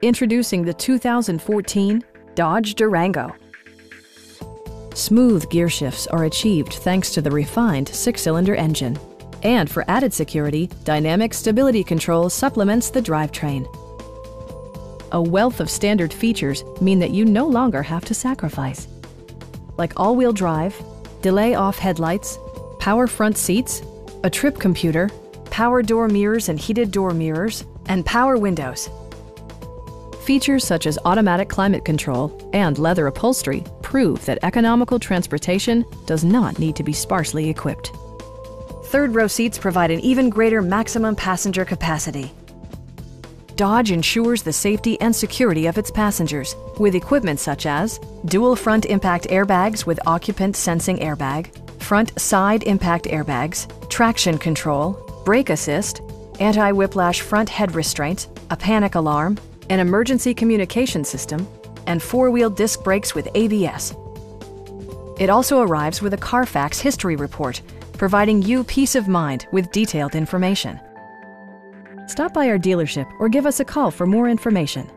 Introducing the 2014 Dodge Durango. Smooth gear shifts are achieved thanks to the refined six-cylinder engine. And for added security, Dynamic Stability Control supplements the drivetrain. A wealth of standard features mean that you no longer have to sacrifice, like all-wheel drive, delay-off headlights, power front seats, a trip computer, power door mirrors and heated door mirrors, and power windows. Features such as automatic climate control and leather upholstery prove that economical transportation does not need to be sparsely equipped. Third-row seats provide an even greater maximum passenger capacity. Dodge ensures the safety and security of its passengers with equipment such as dual front impact airbags with occupant sensing airbag, front side impact airbags, traction control, brake assist, anti-whiplash front head restraint, a panic alarm, an emergency communication system, and four-wheel disc brakes with ABS. It also arrives with a Carfax history report, providing you peace of mind with detailed information. Stop by our dealership or give us a call for more information.